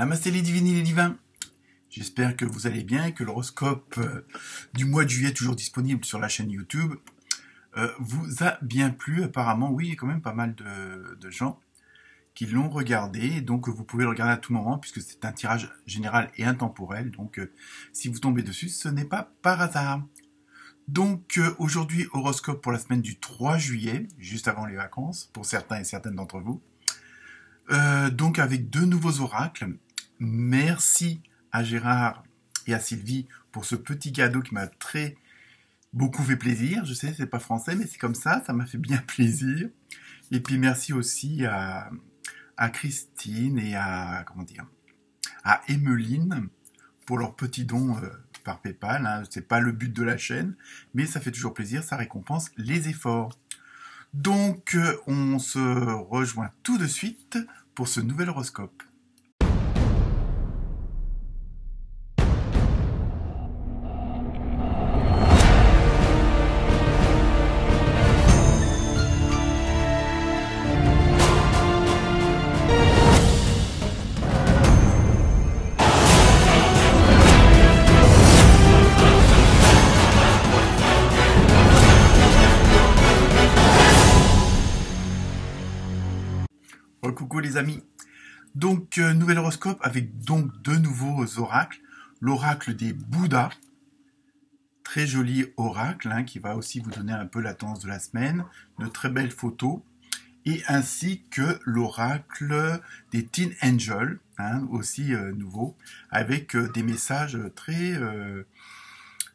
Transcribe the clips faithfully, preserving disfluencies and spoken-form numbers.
Namasté les divines et les divins, j'espère que vous allez bien et que l'horoscope euh, du mois de juillet, toujours disponible sur la chaîne YouTube, euh, vous a bien plu. Apparemment, oui, il y a quand même pas mal de, de gens qui l'ont regardé, donc vous pouvez le regarder à tout moment, puisque c'est un tirage général et intemporel, donc euh, si vous tombez dessus, ce n'est pas par hasard. Donc euh, aujourd'hui, horoscope pour la semaine du trois juillet, juste avant les vacances, pour certains et certaines d'entre vous. Euh, donc avec deux nouveaux oracles. Merci à Gérard et à Sylvie pour ce petit cadeau qui m'a très beaucoup fait plaisir. Je sais, c'est pas français, mais c'est comme ça, ça m'a fait bien plaisir. Et puis merci aussi à, à Christine et à, comment dire, à Emeline pour leur petit don euh, par PayPal. Hein. C'est pas le but de la chaîne, mais ça fait toujours plaisir, ça récompense les efforts. Donc, euh, on se rejoint tout de suite pour ce nouvel horoscope. Coucou les amis. Donc, euh, nouvel horoscope avec donc deux nouveaux oracles. L'oracle des Bouddhas, très joli oracle, hein, qui va aussi vous donner un peu la tendance de la semaine, de très belles photos, et ainsi que l'oracle des Teen Angel, hein, aussi euh, nouveau, avec euh, des messages très, euh,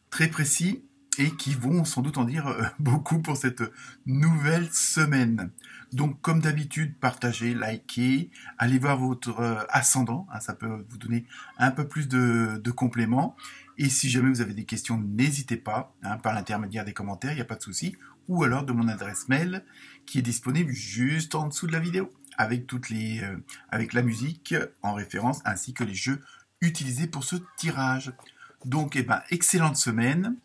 très précis, et qui vont sans doute en dire beaucoup pour cette nouvelle semaine. Donc, comme d'habitude, partagez, likez, allez voir votre ascendant, hein, ça peut vous donner un peu plus de, de compléments. Et si jamais vous avez des questions, n'hésitez pas, hein, par l'intermédiaire des commentaires, il n'y a pas de souci, ou alors de mon adresse mail, qui est disponible juste en dessous de la vidéo, avec, toutes les, euh, avec la musique en référence, ainsi que les jeux utilisés pour ce tirage. Donc, eh ben, excellente semaine.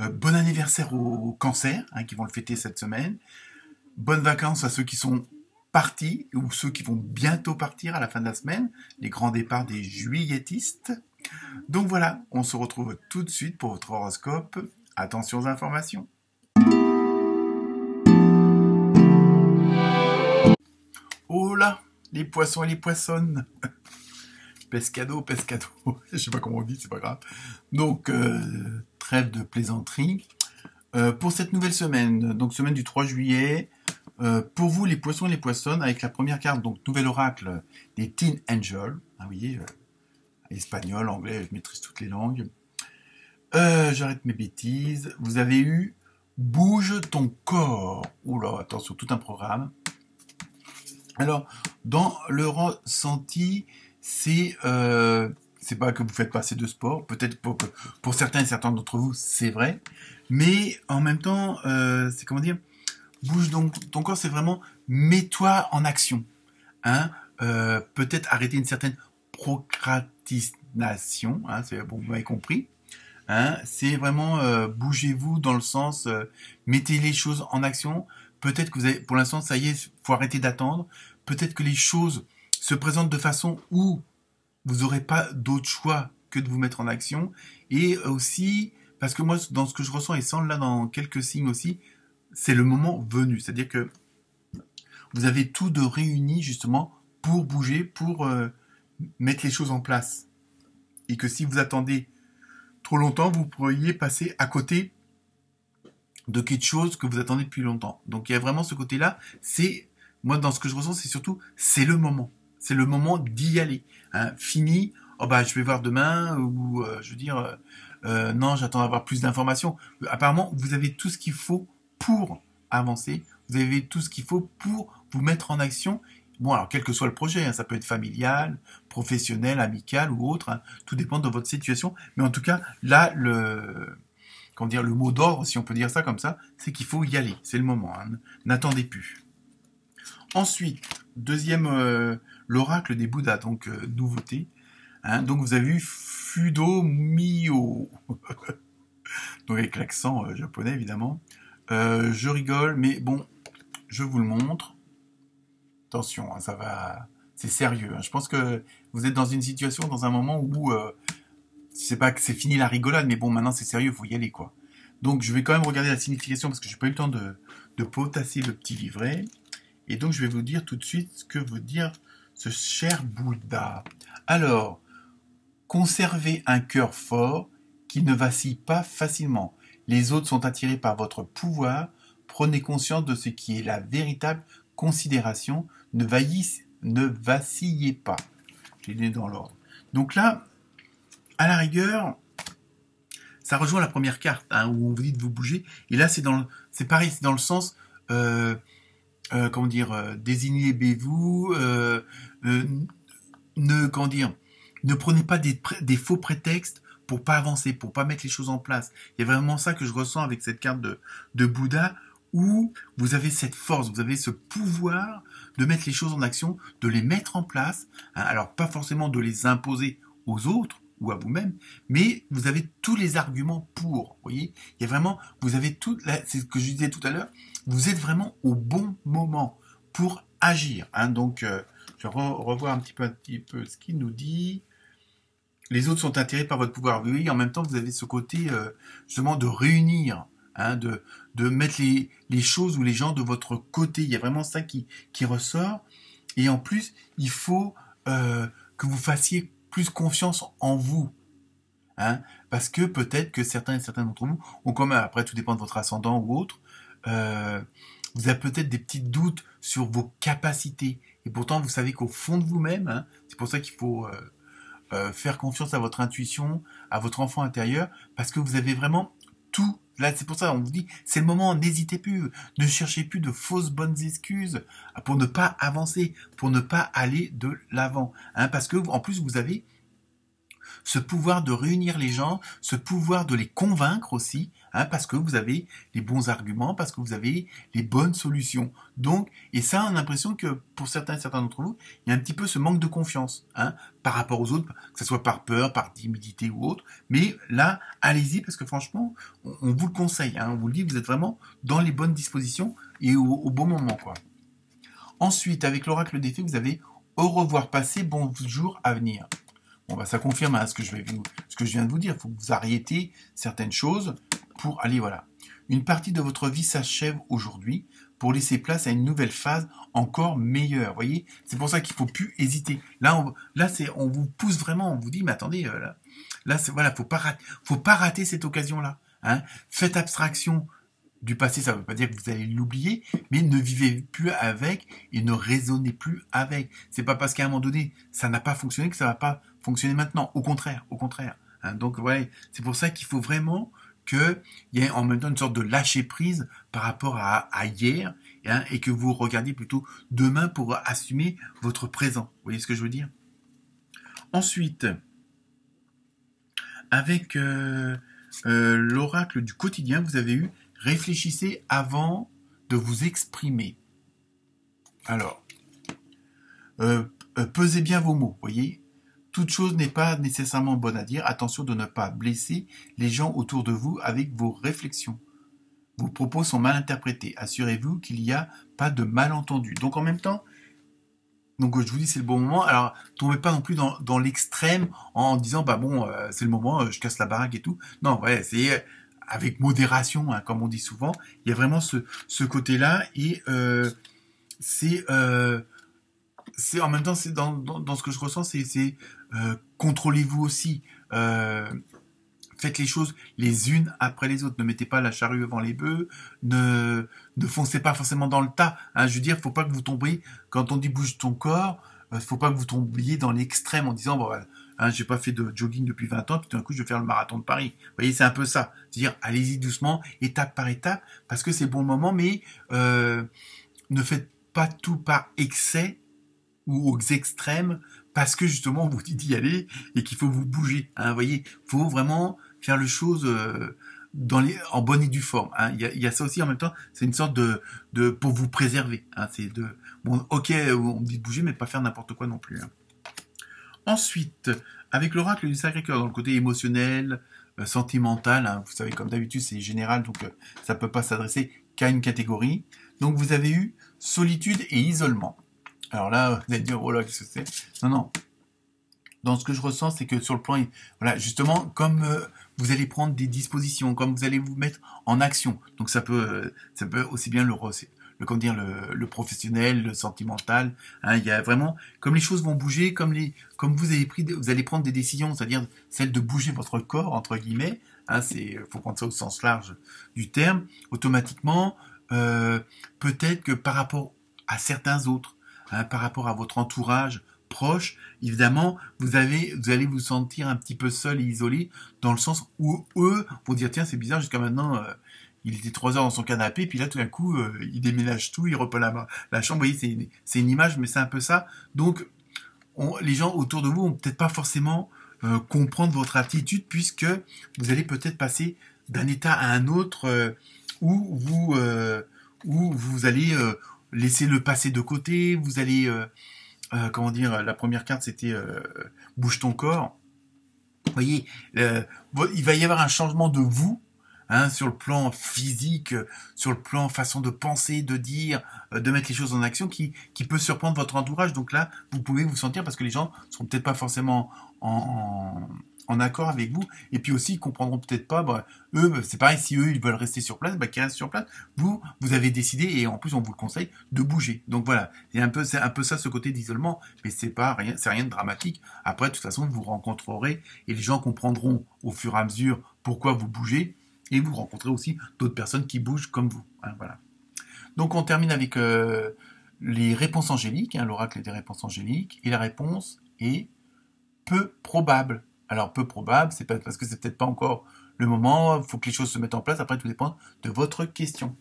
Euh, bon anniversaire au cancer, hein, qui vont le fêter cette semaine. Bonnes vacances à ceux qui sont partis ou ceux qui vont bientôt partir à la fin de la semaine. Les grands départs des juilletistes. Donc voilà, on se retrouve tout de suite pour votre horoscope. Attention aux informations. Oh là, les poissons et les poissonnes. Pescado, pescado. Je sais pas comment on dit, c'est pas grave. Donc... Euh... Trêve de plaisanterie. Euh, pour cette nouvelle semaine, donc semaine du trois juillet, euh, pour vous les poissons et les poissonnes, avec la première carte, donc nouvel oracle des Teen Angel, hein, vous voyez, euh, espagnol, anglais, je maîtrise toutes les langues. Euh, J'arrête mes bêtises. Vous avez eu bouge ton corps. Oula, attention, tout un programme. Alors, dans le ressenti, c'est... Euh, c'est pas que vous faites pas assez de sport, peut-être pour, pour certains et certains d'entre vous, c'est vrai, mais en même temps, euh, c'est comment dire, bouge donc ton corps, c'est vraiment mets-toi en action, hein, euh, peut-être arrêter une certaine procrastination, hein, bon, vous m'avez compris, hein, c'est vraiment euh, bougez-vous dans le sens, euh, mettez les choses en action, peut-être que vous avez, pour l'instant, ça y est, faut arrêter d'attendre, peut-être que les choses se présentent de façon où vous n'aurez pas d'autre choix que de vous mettre en action. Et aussi, parce que moi, dans ce que je ressens, et sans là, dans quelques signes aussi, c'est le moment venu. C'est-à-dire que vous avez tout de réuni, justement, pour bouger, pour euh, mettre les choses en place. Et que si vous attendez trop longtemps, vous pourriez passer à côté de quelque chose que vous attendez depuis longtemps. Donc, il y a vraiment ce côté-là. C'est, moi, dans ce que je ressens, c'est surtout, c'est le moment. C'est le moment d'y aller. Hein, fini, oh bah, je vais voir demain, ou euh, je veux dire, euh, euh, non, j'attends d'avoir plus d'informations. Apparemment, vous avez tout ce qu'il faut pour avancer, vous avez tout ce qu'il faut pour vous mettre en action. Bon, alors, quel que soit le projet, hein, ça peut être familial, professionnel, amical ou autre, hein, tout dépend de votre situation. Mais en tout cas, là, le, comment dire, le mot d'ordre, si on peut dire ça comme ça, c'est qu'il faut y aller, c'est le moment, hein, n'attendez plus. Ensuite, deuxième, euh, l'oracle des Bouddhas, donc euh, nouveauté. Hein, donc vous avez eu Fudo Mio, donc avec l'accent euh, japonais évidemment. Euh, je rigole, mais bon, je vous le montre. Attention, hein, ça va, c'est sérieux. Hein. Je pense que vous êtes dans une situation, dans un moment où, euh, c'est pas que c'est fini la rigolade, mais bon, maintenant c'est sérieux, il faut y aller, quoi. Donc je vais quand même regarder la signification, parce que j'ai pas eu le temps de, de potasser le petit livret. Et donc je vais vous dire tout de suite ce que veut dire ce cher Bouddha. Alors, conservez un cœur fort qui ne vacille pas facilement. Les autres sont attirés par votre pouvoir. Prenez conscience de ce qui est la véritable considération. Ne, vaillisse, ne vacillez pas. Je l'ai donné dans l'ordre. Donc là, à la rigueur, ça rejoint la première carte, hein, où on vous dit de vous bouger. Et là, c'est dans le, c'est pareil, c'est dans le sens... Euh, Euh, comment dire, euh, désinhibez-vous, euh, euh, ne, comment dire, ne prenez pas des, des faux prétextes pour pas avancer, pour pas mettre les choses en place. Il y a vraiment ça que je ressens avec cette carte de, de Bouddha, où vous avez cette force, vous avez ce pouvoir de mettre les choses en action, de les mettre en place, hein, alors pas forcément de les imposer aux autres ou à vous-même, mais vous avez tous les arguments pour, vous voyez, il y a vraiment, vous avez tout, c'est ce que je disais tout à l'heure, vous êtes vraiment au bon moment pour agir. Hein. Donc, euh, je vais re revoir un petit peu, un petit peu ce qu'il nous dit. Les autres sont attirés par votre pouvoir. Oui, en même temps, vous avez ce côté euh, justement de réunir, hein, de, de mettre les, les choses ou les gens de votre côté. Il y a vraiment ça qui, qui ressort. Et en plus, il faut euh, que vous fassiez plus confiance en vous. Hein, parce que peut-être que certains et certains d'entre vous ont quand même, après tout dépend de votre ascendant ou autre, Euh, vous avez peut-être des petits doutes sur vos capacités et pourtant vous savez qu'au fond de vous-même, hein, c'est pour ça qu'il faut euh, euh, faire confiance à votre intuition, à votre enfant intérieur, parce que vous avez vraiment tout là. C'est pour ça on vous dit, c'est le moment, n'hésitez plus, ne cherchez plus de fausses bonnes excuses pour ne pas avancer, pour ne pas aller de l'avant, hein, parce que en plus vous avez ce pouvoir de réunir les gens, ce pouvoir de les convaincre aussi, hein, parce que vous avez les bons arguments, parce que vous avez les bonnes solutions. Donc, et ça, on a l'impression que pour certains, certains d'entre vous, il y a un petit peu ce manque de confiance, hein, par rapport aux autres, que ce soit par peur, par timidité ou autre. Mais là, allez-y, parce que franchement, on, on vous le conseille, hein, on vous le dit, vous êtes vraiment dans les bonnes dispositions et au, au bon moment, quoi. Ensuite, avec l'oracle des fées, vous avez au revoir passé, bonjour à venir. Bon, bah, ça confirme, hein, ce, que je vais vous, ce que je viens de vous dire. Il faut que vous arrêtiez certaines choses pour aller, voilà. Une partie de votre vie s'achève aujourd'hui pour laisser place à une nouvelle phase encore meilleure. Vous voyez, c'est pour ça qu'il ne faut plus hésiter. Là, on, là on vous pousse vraiment, on vous dit, mais attendez, euh, là, là voilà, il ne faut pas rater, faut pas rater cette occasion-là. Hein. Faites abstraction du passé, ça ne veut pas dire que vous allez l'oublier, mais ne vivez plus avec et ne raisonnez plus avec. C'est pas parce qu'à un moment donné, ça n'a pas fonctionné que ça ne va pas fonctionner maintenant. Au contraire, au contraire. Hein, donc, ouais, c'est pour ça qu'il faut vraiment qu'il y ait en même temps une sorte de lâcher prise par rapport à, à hier, hein, et que vous regardiez plutôt demain pour assumer votre présent. Vous voyez ce que je veux dire? Ensuite, avec euh, euh, l'oracle du quotidien, vous avez eu réfléchissez avant de vous exprimer. Alors, euh, euh, pesez bien vos mots, voyez. Toute chose n'est pas nécessairement bonne à dire. Attention de ne pas blesser les gens autour de vous avec vos réflexions. Vos propos sont mal interprétés. Assurez-vous qu'il n'y a pas de malentendu. Donc en même temps, donc je vous dis c'est le bon moment. Alors tombez pas non plus dans, dans l'extrême en disant bah bon euh, c'est le moment, euh, je casse la baraque et tout. Non, ouais, c'est euh, avec modération, hein, comme on dit souvent, il y a vraiment ce, ce côté-là, et euh, c'est euh, en même temps, c'est dans, dans, dans ce que je ressens, c'est euh, contrôlez-vous aussi, euh, faites les choses les unes après les autres, ne mettez pas la charrue avant les bœufs, ne, ne foncez pas forcément dans le tas, hein, je veux dire, faut pas que vous tombiez, quand on dit bouge ton corps, euh, faut pas que vous tombiez dans l'extrême en disant, bon, voilà, hein, j'ai pas fait de jogging depuis vingt ans, puis d'un coup je vais faire le marathon de Paris. Vous voyez, c'est un peu ça. C'est-à-dire, allez-y doucement, étape par étape, parce que c'est bon le moment, mais euh, ne faites pas tout par excès ou aux extrêmes, parce que justement on vous dit d'y aller et qu'il faut vous bouger. Hein, vous voyez, faut vraiment faire les choses euh, dans les, en bonne et due forme. Hein. Il y a, il y a ça aussi en même temps. C'est une sorte de, de pour vous préserver. Hein, c'est de bon, ok, on me dit de bouger, mais pas faire n'importe quoi non plus. Hein. Ensuite, avec l'oracle du Sacré Cœur, dans le côté émotionnel, euh, sentimental, hein, vous savez, comme d'habitude, c'est général, donc euh, ça ne peut pas s'adresser qu'à une catégorie. Donc, vous avez eu solitude et isolement. Alors là, vous allez dire, oh là, qu'est-ce que c'est? Non, non. Dans ce que je ressens, c'est que sur le plan... Voilà, justement, comme euh, vous allez prendre des dispositions, comme vous allez vous mettre en action. Donc ça peut, euh, ça peut aussi bien le, le, comment dire, le, le professionnel, le sentimental. Hein, il y a vraiment... Comme les choses vont bouger, comme, les, comme vous, avez pris, vous allez prendre des décisions, c'est-à-dire celle de bouger votre corps, entre guillemets. Hein, c'est, faut prendre ça au sens large du terme. Automatiquement, euh, peut-être que par rapport à certains autres, hein, par rapport à votre entourage proche, évidemment, vous, avez, vous allez vous sentir un petit peu seul et isolé, dans le sens où eux vont dire « Tiens, c'est bizarre, jusqu'à maintenant, euh, il était trois heures dans son canapé, puis là, tout d'un coup, euh, il déménage tout, il repeint la, la chambre. » Vous voyez, c'est une, c'est une image, mais c'est un peu ça. Donc, on, les gens autour de vous vont peut-être pas forcément euh, comprendre votre attitude, puisque vous allez peut-être passer d'un état à un autre euh, où, vous, euh, où vous allez euh, laisser le passé de côté, vous allez... Euh, Euh, comment dire, la première carte c'était euh, « Bouge ton corps ». Vous voyez, euh, il va y avoir un changement de vous, hein, sur le plan physique, sur le plan façon de penser, de dire, euh, de mettre les choses en action, qui, qui peut surprendre votre entourage. Donc là, vous pouvez vous sentir, parce que les gens ne seront peut-être pas forcément en, en, en accord avec vous, et puis aussi, ils ne comprendront peut-être pas, bah, eux, c'est pareil, si eux, ils veulent rester sur place, bah, qu'ils restent sur place. Vous, vous avez décidé, et en plus, on vous le conseille, de bouger. Donc voilà, c'est un peu, c'est un peu ça, ce côté d'isolement, mais c'est pas rien, c'est rien de dramatique. Après, de toute façon, vous rencontrerez, et les gens comprendront au fur et à mesure pourquoi vous bougez, et vous rencontrez aussi d'autres personnes qui bougent comme vous. Hein, voilà. Donc on termine avec euh, les réponses angéliques, hein, l'oracle des réponses angéliques, et la réponse est peu probable. Alors peu probable, c'est parce que c'est peut-être pas encore le moment, il faut que les choses se mettent en place, après tout dépend de votre question.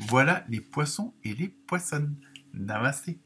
Voilà les poissons et les poissonnes. Namasté.